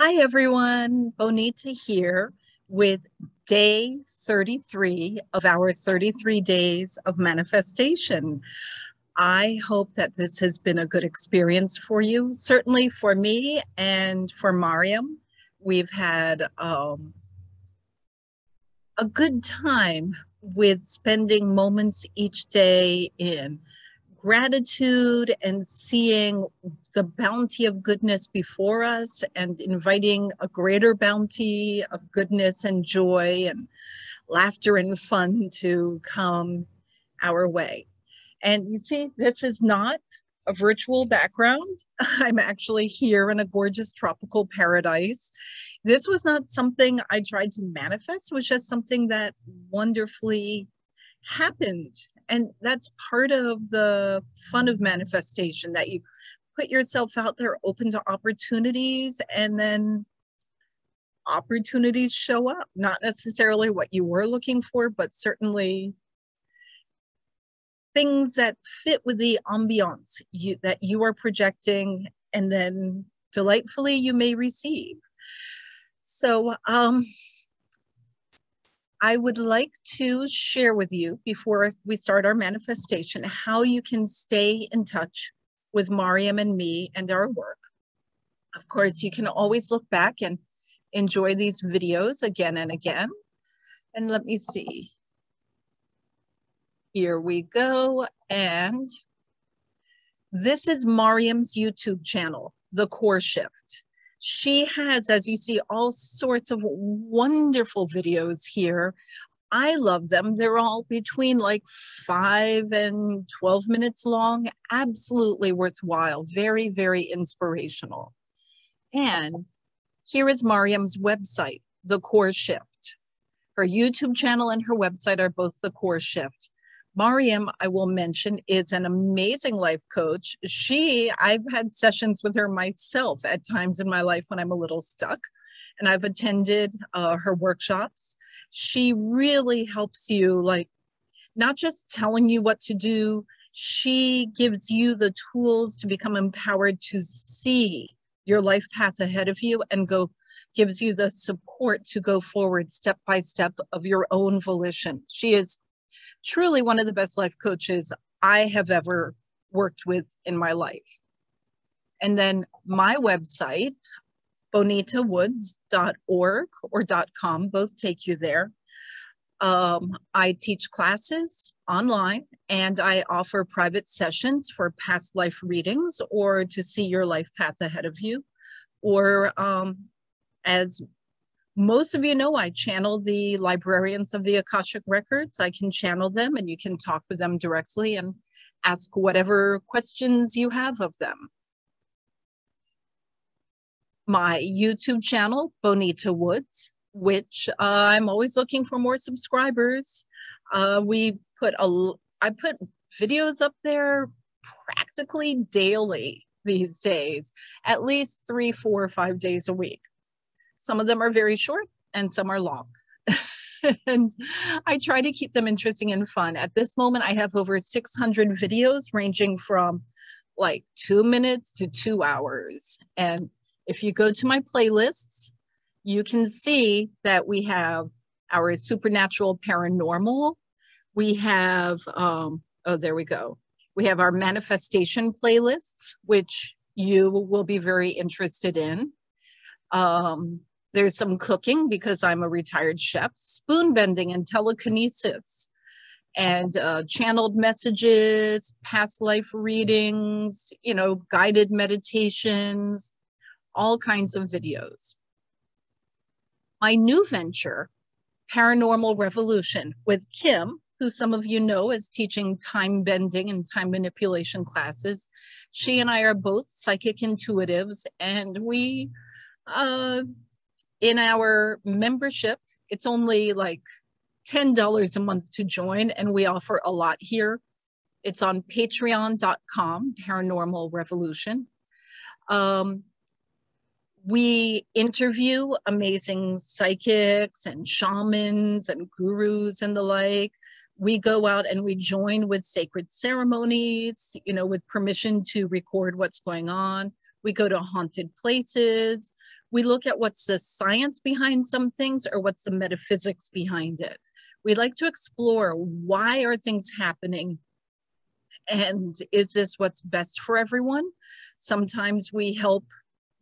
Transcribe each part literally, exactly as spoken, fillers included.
Hi everyone, Bonita here with day thirty-three of our thirty-three days of manifestation. I hope that this has been a good experience for you. Certainly for me and for Maryam, we've had um, a good time with spending moments each day in gratitude and seeing the bounty of goodness before us and inviting a greater bounty of goodness and joy and laughter and fun to come our way. And you see, this is not a virtual background. I'm actually here in a gorgeous tropical paradise. This was not something I tried to manifest. It was just something that wonderfully happened. And that's part of the fun of manifestation, that you put yourself out there open to opportunities and then opportunities show up. Not necessarily what you were looking for, but certainly things that fit with the ambiance you, that you are projecting, and then delightfully you may receive. So um, I would like to share with you, before we start our manifestation, how you can stay in touch with Maryam and me and our work. Of course, you can always look back and enjoy these videos again and again. And let me see. Here we go. And this is Maryam's YouTube channel, The Core Shift. She has, as you see, all sorts of wonderful videos here. I love them. They're all between like five and twelve minutes long. Absolutely worthwhile. Very, very inspirational. And here is Maryam's website, The Core Shift. Her YouTube channel and her website are both The Core Shift. Maryam, I will mention, is an amazing life coach. She, I've had sessions with her myself at times in my life when I'm a little stuck, and I've attended uh, her workshops. She really helps you, like, not just telling you what to do, she gives you the tools to become empowered to see your life path ahead of you and go, gives you the support to go forward step by step of your own volition. She is truly one of the best life coaches I have ever worked with in my life. And then my website, Bonita Woods dot org or .com, both take you there. Um, I teach classes online, and I offer private sessions for past life readings or to see your life path ahead of you. Or um, as most of you know, I channel the librarians of the Akashic Records. I can channel them, and you can talk with them directly and ask whatever questions you have of them. My YouTube channel, Bonita Woods, which uh, I'm always looking for more subscribers. Uh, we put a, I put videos up there practically daily these days, at least three, four, or five days a week. Some of them are very short and some are long. And I try to keep them interesting and fun. At this moment, I have over six hundred videos ranging from like two minutes to two hours. And if you go to my playlists, you can see that we have our supernatural paranormal. We have, um, oh, there we go. We have our manifestation playlists, which you will be very interested in. Um, there's some cooking because I'm a retired chef, spoon bending and telekinesis, and uh, channeled messages, past life readings, you know, guided meditations, all kinds of videos. My new venture, Paranormal Revolution, with Kim, who some of you know is teaching time bending and time manipulation classes. She and I are both psychic intuitives, and we Uh, in our membership, it's only like ten dollars a month to join, and we offer a lot here. It's on patreon dot com, Paranormal Revolution. Um, we interview amazing psychics and shamans and gurus and the like. We go out and we join with sacred ceremonies, you know, with permission to record what's going on. We go to haunted places. We look at what's the science behind some things or what's the metaphysics behind it. We like to explore, why are things happening? And is this what's best for everyone? Sometimes we help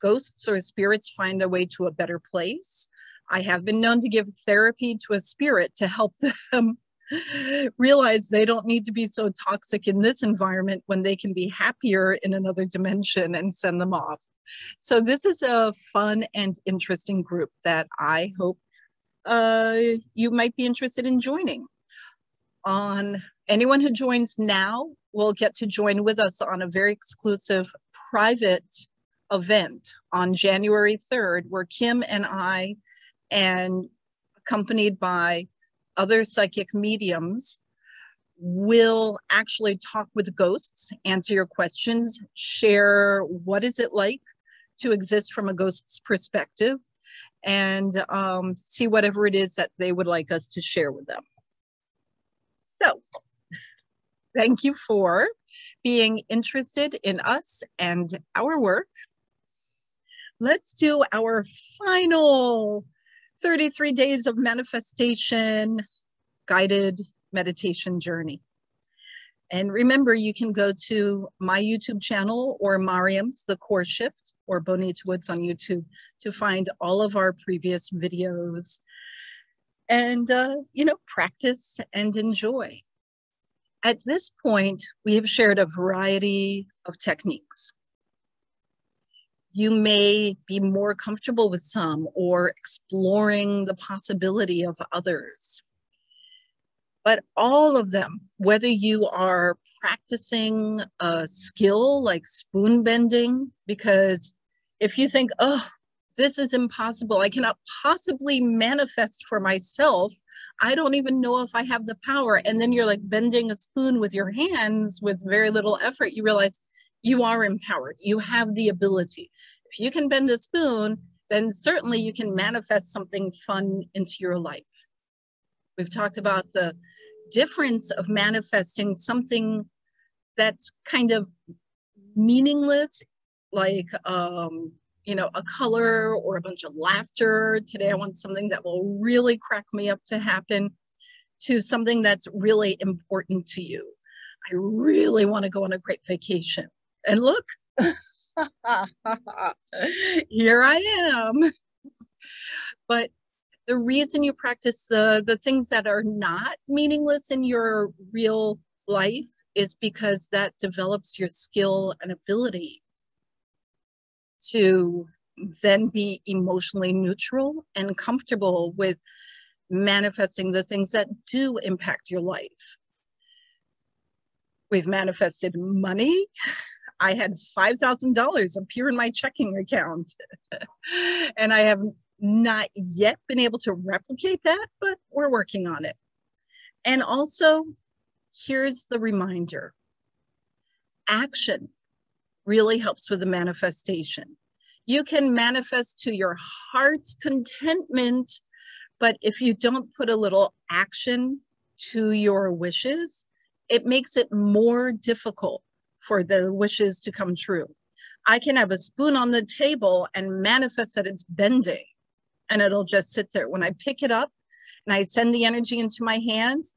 ghosts or spirits find their way to a better place. I have been known to give therapy to a spirit to help them realize they don't need to be so toxic in this environment when they can be happier in another dimension, and send them off. So this is a fun and interesting group that I hope uh, you might be interested in joining. On anyone who joins now will get to join with us on a very exclusive private event on January third, where Kim and I, and accompanied by other psychic mediums, will actually talk with ghosts, answer your questions, share what is it like to exist from a ghost's perspective, and um, see whatever it is that they would like us to share with them. So thank you for being interested in us and our work. Let's do our final thirty-three days of manifestation guided meditation journey. And remember, you can go to my YouTube channel or Maryam's The Core Shift or Bonita Woods on YouTube to find all of our previous videos and, uh, you know, practice and enjoy. At this point, we have shared a variety of techniques. You may be more comfortable with some or exploring the possibility of others. But all of them, whether you are practicing a skill like spoon bending, because if you think, oh, this is impossible, I cannot possibly manifest for myself, I don't even know if I have the power. And then you're like bending a spoon with your hands with very little effort, you realize, you are empowered. You have the ability. If you can bend the spoon, then certainly you can manifest something fun into your life. We've talked about the difference of manifesting something that's kind of meaningless, like, um, you know, a color or a bunch of laughter. Today I want something that will really crack me up to happen, to something that's really important to you. I really want to go on a great vacation. And look, here I am. But the reason you practice the, the things that are not meaningless in your real life is because that develops your skill and ability to then be emotionally neutral and comfortable with manifesting the things that do impact your life. We've manifested money. I had five thousand dollars appear in my checking account. And I have not yet been able to replicate that, but we're working on it. And also, here's the reminder. Action really helps with the manifestation. You can manifest to your heart's contentment, but if you don't put a little action to your wishes, it makes it more difficult for the wishes to come true. I can have a spoon on the table and manifest that it's bending, and it'll just sit there. When I pick it up and I send the energy into my hands,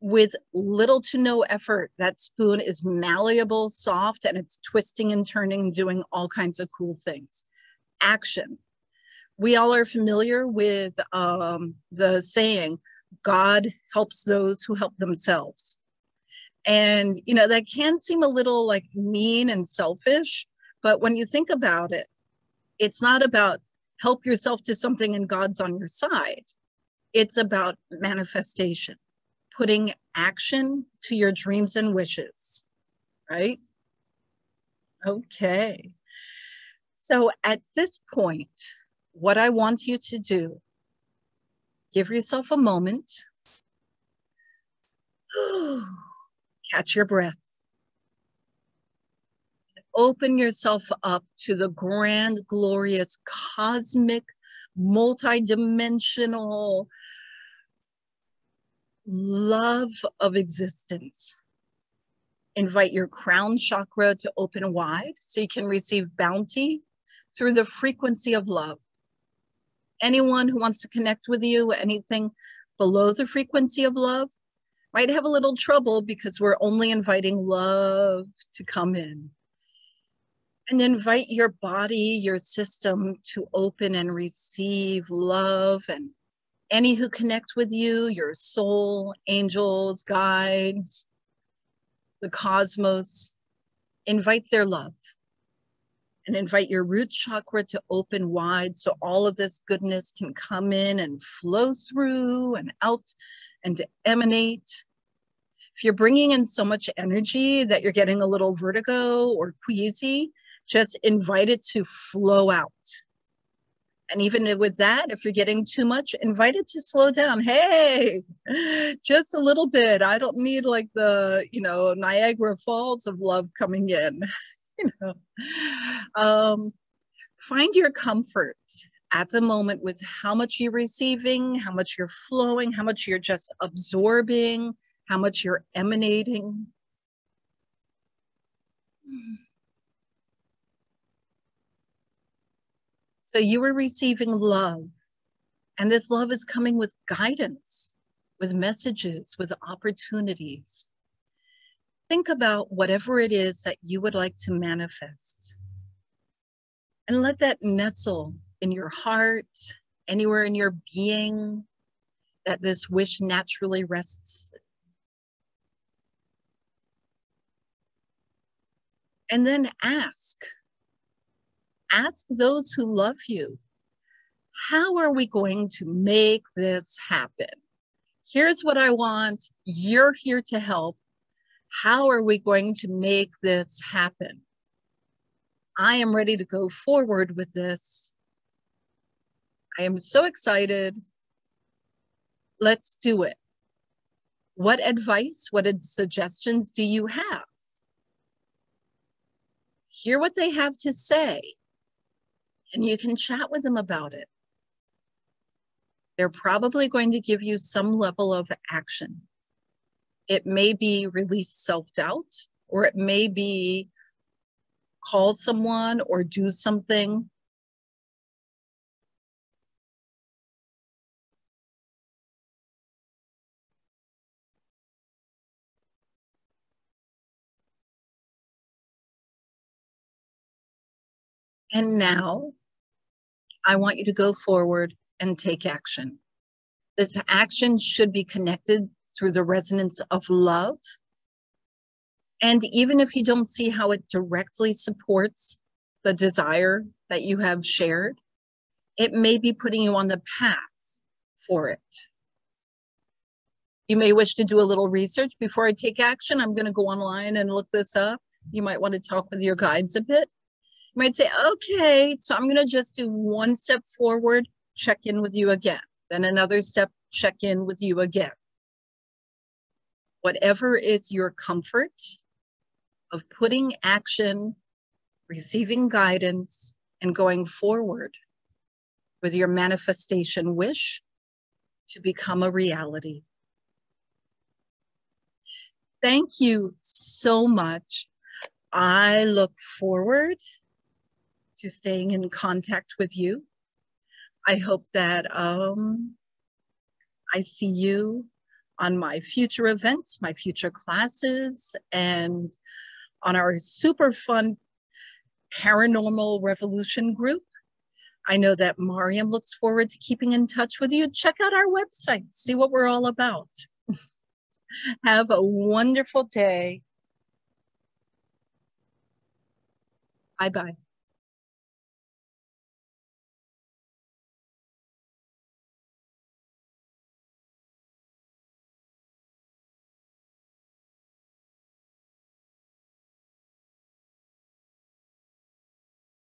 with little to no effort, that spoon is malleable, soft, and it's twisting and turning, doing all kinds of cool things. Action. We all are familiar with um, the saying, God helps those who help themselves. And, you know, that can seem a little like mean and selfish, but when you think about it, it's not about help yourself to something and God's on your side. It's about manifestation, putting action to your dreams and wishes, right? Okay. So at this point, what I want you to do, give yourself a moment. Catch your breath. Open yourself up to the grand, glorious, cosmic, multidimensional love of existence. Invite your crown chakra to open wide so you can receive bounty through the frequency of love. Anyone who wants to connect with you, anything below the frequency of love might have a little trouble because we're only inviting love to come in. And invite your body, your system to open and receive love, and any who connect with you, your soul, angels, guides, the cosmos, invite their love. And invite your root chakra to open wide so all of this goodness can come in and flow through and out and emanate. If you're bringing in so much energy that you're getting a little vertigo or queasy, just invite it to flow out. And even with that, if you're getting too much, invite it to slow down. Hey, just a little bit. I don't need like the, you know, Niagara Falls of love coming in. You know, um, find your comfort at the moment with how much you're receiving, how much you're flowing, how much you're just absorbing, how much you're emanating. So you are receiving love, and this love is coming with guidance, with messages, with opportunities. Think about whatever it is that you would like to manifest and let that nestle in your heart, anywhere in your being that this wish naturally rests. And then ask, ask those who love you, how are we going to make this happen? Here's what I want. You're here to help. How are we going to make this happen? I am ready to go forward with this. I am so excited. Let's do it. What advice, what suggestions do you have? Hear what they have to say, and you can chat with them about it. They're probably going to give you some level of action. It may be release self-doubt, or it may be call someone or do something. And now I want you to go forward and take action. This action should be connected through the resonance of love. And even if you don't see how it directly supports the desire that you have shared, it may be putting you on the path for it. You may wish to do a little research before I take action. I'm going to go online and look this up. You might want to talk with your guides a bit. You might say, okay, so I'm going to just do one step forward, check in with you again. Then another step, check in with you again. Whatever is your comfort of putting action, receiving guidance, and going forward with your manifestation wish to become a reality. Thank you so much. I look forward to staying in contact with you. I hope that um, I see you on my future events, my future classes, and on our super fun Paranormal Revolution group. I know that Maryam looks forward to keeping in touch with you. Check out our website, see what we're all about. Have a wonderful day. Bye-bye.